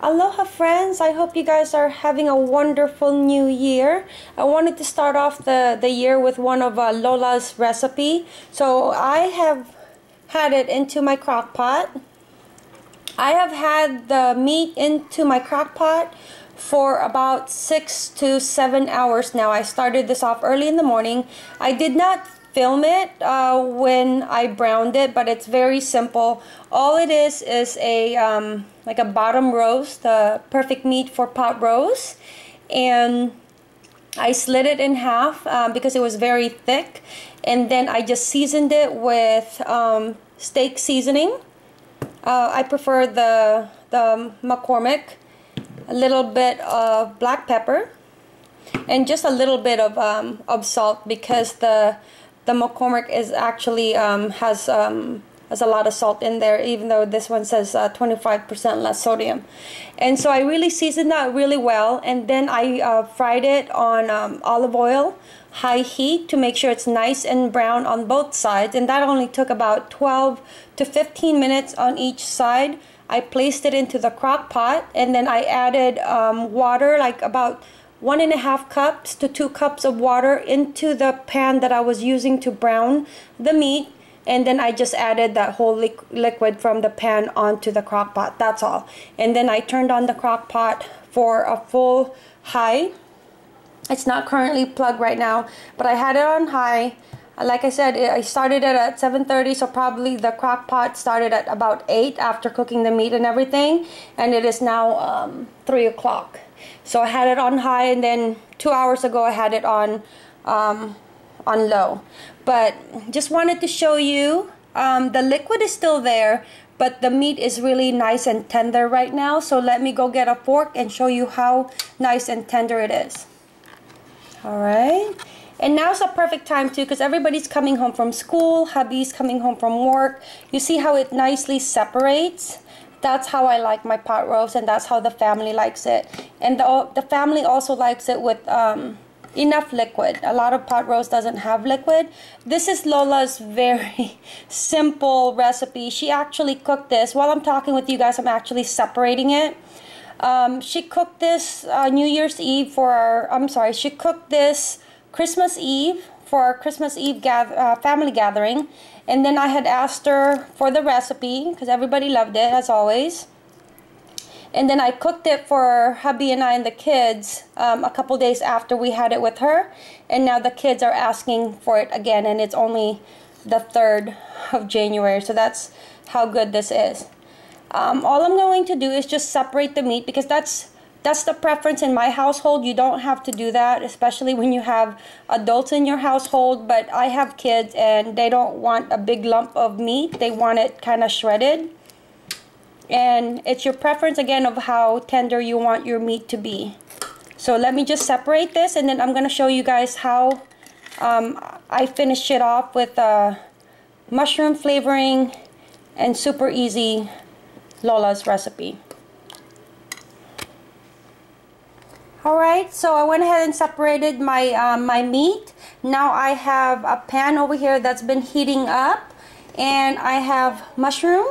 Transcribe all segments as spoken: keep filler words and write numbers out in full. Aloha friends, I hope you guys are having a wonderful new year. I wanted to start off the, the year with one of uh, Lola's recipe. So I have had it into my crock pot. I have had the meat into my crock pot for about six to seven hours now. I started this off early in the morning. I did not film it uh, when I browned it, but it's very simple. All it is is a um, like a bottom roast, the perfect meat for pot roast, and I slit it in half um, because it was very thick, and then I just seasoned it with um, steak seasoning. Uh, I prefer the the McCormick, a little bit of black pepper, and just a little bit of um, of salt because the The McCormick is actually um, has um, has a lot of salt in there, even though this one says uh, twenty-five percent less sodium. And so I really seasoned that really well, and then I uh, fried it on um, olive oil, high heat, to make sure it's nice and brown on both sides. And that only took about twelve to fifteen minutes on each side. I placed it into the crock pot, and then I added um, water, like about one and a half cups to two cups of water into the pan that I was using to brown the meat, and then I just added that whole li liquid from the pan onto the crock pot. That's all. And then I turned on the crock pot for a full high. It's not currently plugged right now, but I had it on high. Like I said, I started it at seven thirty, so probably the crock pot started at about eight after cooking the meat and everything, and it is now um, three o'clock. So I had it on high, and then two hours ago I had it on um, on low. But just wanted to show you, um, the liquid is still there, but the meat is really nice and tender right now. So let me go get a fork and show you how nice and tender it is. All right. And now's the perfect time too, because everybody's coming home from school, hubby's coming home from work. You see how it nicely separates? That's how I like my pot roast, and that's how the family likes it. And the, the family also likes it with um, enough liquid. A lot of pot roast doesn't have liquid. This is Lola's very simple recipe. She actually cooked this. While I'm talking with you guys, I'm actually separating it. Um, she cooked this uh, New Year's Eve for our, I'm sorry, she cooked this Christmas Eve for our Christmas Eve gather, uh, family gathering. And then I had asked her for the recipe because everybody loved it, as always. And then I cooked it for hubby and I and the kids um, a couple days after we had it with her. And now the kids are asking for it again, and it's only the third of January. So that's how good this is. Um, all I'm going to do is just separate the meat, because that's That's the preference in my household. You don't have to do that, especially when you have adults in your household. But I have kids, and they don't want a big lump of meat. They want it kind of shredded. And it's your preference, again, of how tender you want your meat to be. So let me just separate this, and then I'm going to show you guys how um, I finish it off with uh, mushroom flavoring and super easy Lola's recipe. Alright, so I went ahead and separated my, uh, my meat. Now I have a pan over here that's been heating up, and I have mushroom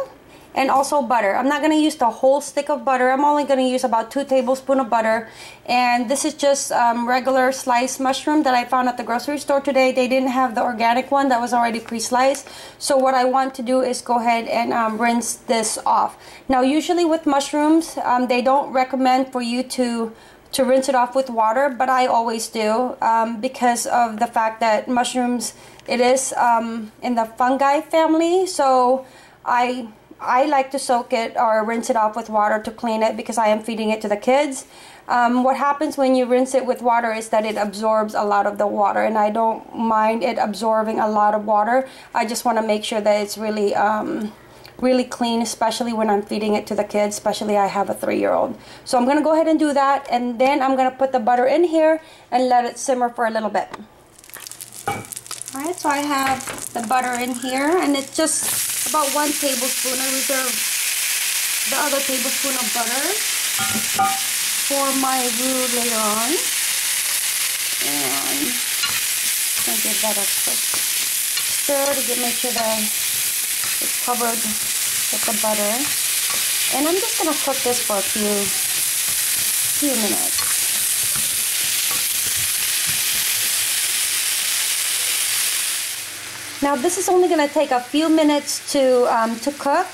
and also butter. I'm not going to use the whole stick of butter. I'm only going to use about two tablespoons of butter. And this is just um, regular sliced mushroom that I found at the grocery store today. They didn't have the organic one that was already pre-sliced. So what I want to do is go ahead and um, rinse this off. Now usually with mushrooms, um, they don't recommend for you to to rinse it off with water, but I always do um, because of the fact that mushrooms, it is um, in the fungi family, so I I like to soak it or rinse it off with water to clean it, because I am feeding it to the kids. Um, what happens when you rinse it with water is that it absorbs a lot of the water, and I don't mind it absorbing a lot of water. I just want to make sure that it's really um, really clean, especially when I'm feeding it to the kids, especially I have a three-year-old. So I'm going to go ahead and do that, and then I'm going to put the butter in here and let it simmer for a little bit. All right, so I have the butter in here, and it's just about one tablespoon. I reserve the other tablespoon of butter for my roux later on. And I'm going to give that a quick stir to get, make sure that it's covered with the butter. And I'm just going to cook this for a few, few minutes. Now this is only going to take a few minutes to, um, to cook.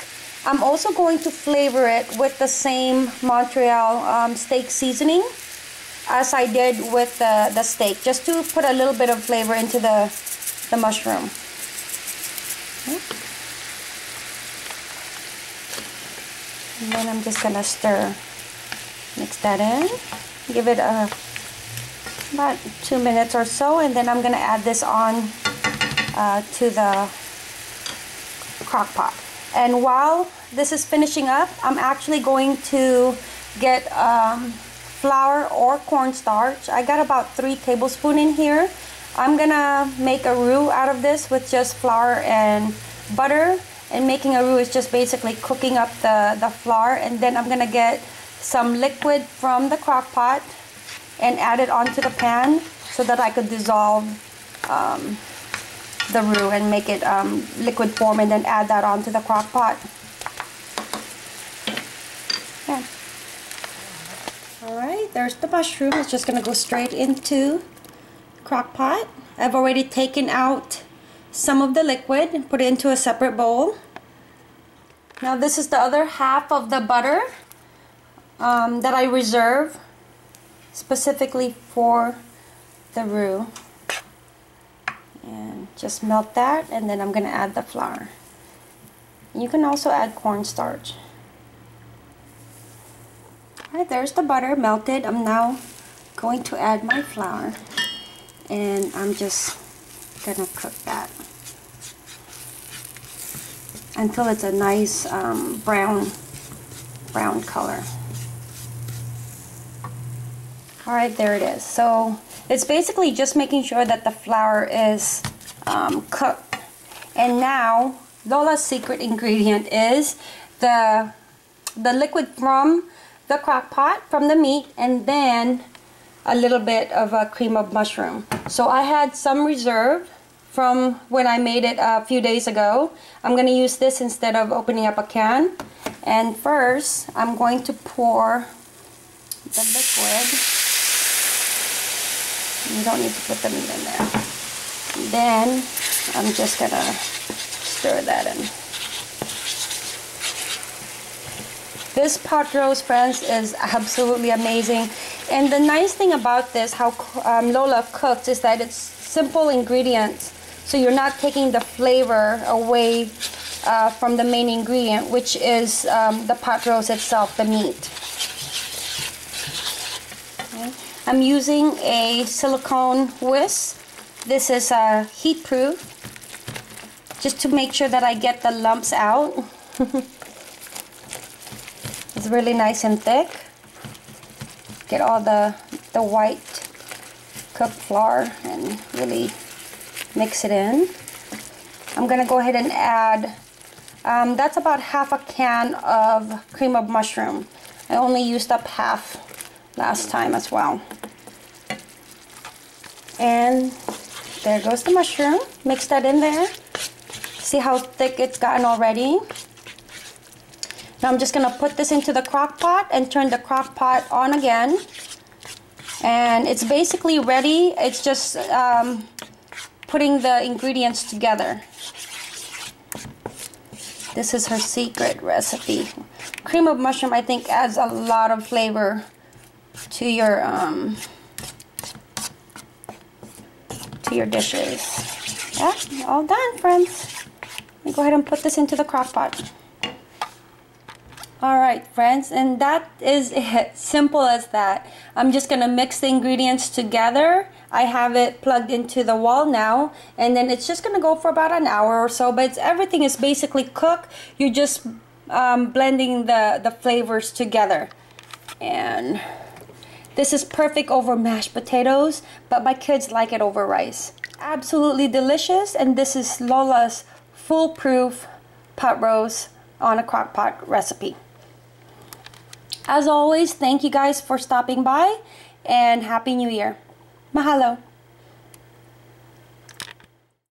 I'm also going to flavor it with the same Montreal um, steak seasoning as I did with the, the steak, just to put a little bit of flavor into the, the mushroom. Okay. And then I'm just going to stir, mix that in, give it a, about two minutes or so, and then I'm going to add this on uh, to the crock pot. And while this is finishing up, I'm actually going to get um, flour or cornstarch. I got about three tablespoons in here. I'm going to make a roux out of this with just flour and butter. And making a roux is just basically cooking up the, the flour, and then I'm gonna get some liquid from the crock pot and add it onto the pan so that I could dissolve um, the roux and make it um, liquid form, and then add that onto the crock pot. Yeah. All right, there's the mushroom. It's just gonna go straight into the crock pot. I've already taken out some of the liquid and put it into a separate bowl. Now this is the other half of the butter um, that I reserve specifically for the roux. And just melt that, and then I'm gonna add the flour. You can also add cornstarch. All right, there's the butter melted. I'm now going to add my flour, and I'm just gonna cook that until it's a nice um, brown brown color. All right, there it is. So it's basically just making sure that the flour is um, cooked. And now Lola's secret ingredient is the the liquid from the crock pot, from the meat, and then a little bit of a cream of mushroom. So I had some reserve from when I made it a few days ago. I'm going to use this instead of opening up a can. And first, I'm going to pour the liquid. You don't need to put the meat in there. And then I'm just going to stir that in. This pot roast, friends, is absolutely amazing. And the nice thing about this, how um, Lola cooks, is that it's simple ingredients. So you're not taking the flavor away uh, from the main ingredient, which is um, the pot roast itself, the meat. Okay. I'm using a silicone whisk. This is uh, heat proof, just to make sure that I get the lumps out. It's really nice and thick. Get all the, the white cooked flour and really mix it in. I'm gonna go ahead and add, um, that's about half a can of cream of mushroom. I only used up half last time as well. And there goes the mushroom. Mix that in there. See how thick it's gotten already? Now I'm just going to put this into the crock pot and turn the crock pot on again. And it's basically ready. It's just um, putting the ingredients together. This is her secret recipe. Cream of mushroom, I think, adds a lot of flavor to your, um, to your dishes. Yeah, all done, friends. Let me go ahead and put this into the crock pot. All right, friends, and that is it. Simple as that. I'm just gonna mix the ingredients together. I have it plugged into the wall now, and then it's just gonna go for about an hour or so, but it's, everything is basically cooked. You're just um, blending the, the flavors together. And this is perfect over mashed potatoes, but my kids like it over rice. Absolutely delicious, and this is Lola's foolproof pot roast on a crock pot recipe. As always, thank you guys for stopping by, and Happy New Year. Mahalo.